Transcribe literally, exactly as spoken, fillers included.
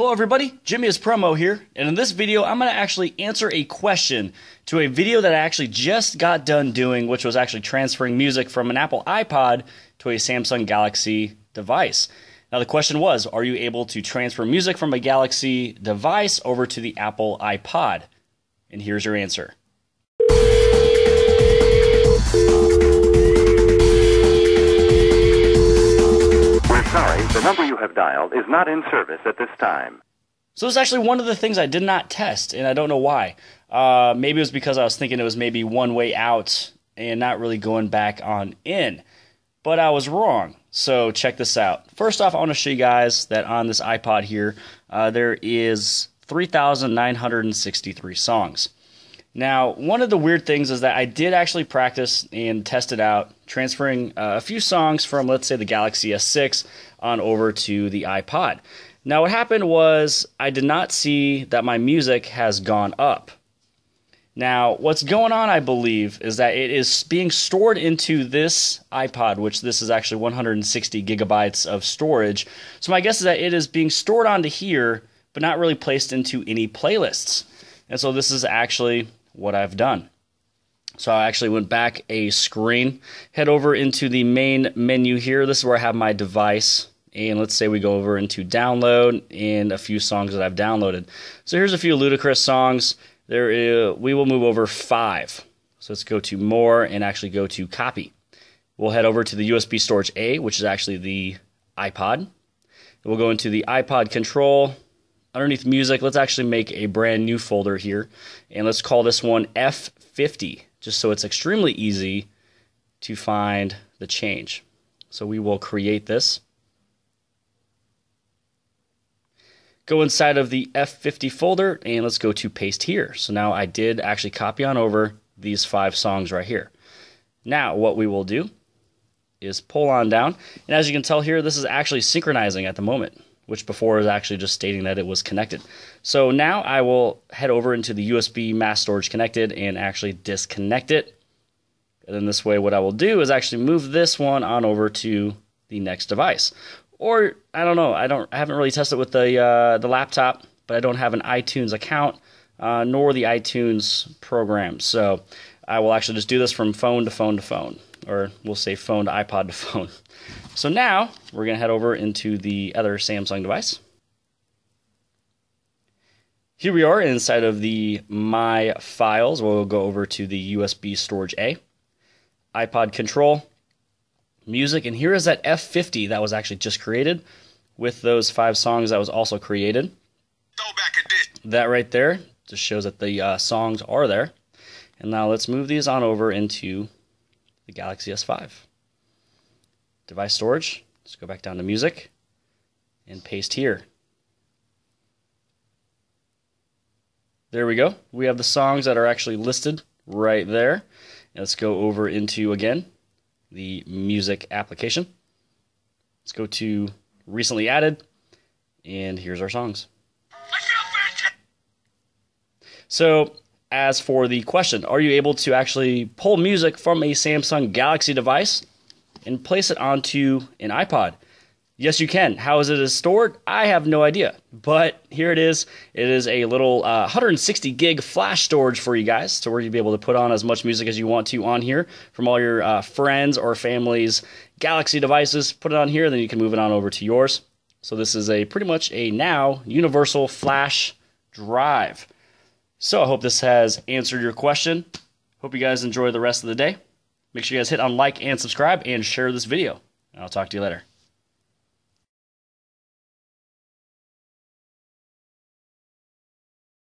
Hello everybody, Jimmy is Promo here, and in this video I'm going to actually answer a question to a video that I actually just got done doing, which was actually transferring music from an Apple iPod to a Samsung Galaxy device. Now the question was, are you able to transfer music from a Galaxy device over to the Apple iPod? And here's your answer. Sorry, the number you have dialed is not in service at this time. So this is actually one of the things I did not test, and I don't know why. Uh, maybe it was because I was thinking it was maybe one way out and not really going back on in. But I was wrong, so check this out. First off, I want to show you guys that on this iPod here, uh, there is three thousand nine hundred sixty-three songs. Now, one of the weird things is that I did actually practice and test it out, transferring uh, a few songs from, let's say, the Galaxy S six on over to the iPod. Now, what happened was I did not see that my music has gone up. Now, what's going on, I believe, is that it is being stored into this iPod, which this is actually one hundred sixty gigabytes of storage. So my guess is that it is being stored onto here, but not really placed into any playlists. And so this is actually what I've done. So I actually went back a screen, head over into the main menu here. This is where I have my device, and let's say we go over into download and a few songs that I've downloaded. So here's a few ludicrous songs. There is, we will move over five. So let's go to more and actually go to copy. We'll head over to the U S B storage A, which is actually the iPod. We'll go into the iPod control. Underneath music, let's actually make a brand new folder here, and let's call this one F fifty, just so it's extremely easy to find the change. So we will create this. Go inside of the F fifty folder, and let's go to paste here. So now I did actually copy on over these five songs right here. Now what we will do is pull on down, and as you can tell here, this is actually synchronizing at the moment, which before is actually just stating that it was connected. So now I will head over into the U S B mass storage connected and actually disconnect it. And then this way what I will do is actually move this one on over to the next device. Or I don't know, I don't I haven't really tested with the uh, the laptop, but I don't have an iTunes account uh, nor the iTunes program. So I will actually just do this from phone to phone to phone, or we'll say phone to iPod to phone. So now we're going to head over into the other Samsung device. Here we are inside of the My Files. We'll go over to the U S B Storage A, iPod Control, Music, and here is that F fifty that was actually just created with those five songs that was also created. Go back a bit. That right there just shows that the uh, songs are there. And now let's move these on over into the Galaxy S five. Device storage, let's go back down to music and paste here. There we go. We have the songs that are actually listed right there. Now let's go over into, again, the music application. Let's go to recently added, and here's our songs. So as for the question, are you able to actually pull music from a Samsung Galaxy device and place it onto an iPod? Yes, you can. How is it stored? I have no idea. But here it is. It is a little uh, one hundred sixty gig flash storage for you guys, so where you'll be able to put on as much music as you want to on here from all your uh, friends or family's Galaxy devices. Put it on here, then you can move it on over to yours. So this is a pretty much a now universal flash drive. So I hope this has answered your question. Hope you guys enjoy the rest of the day. Make sure you guys hit on like and subscribe and share this video. And I'll talk to you later.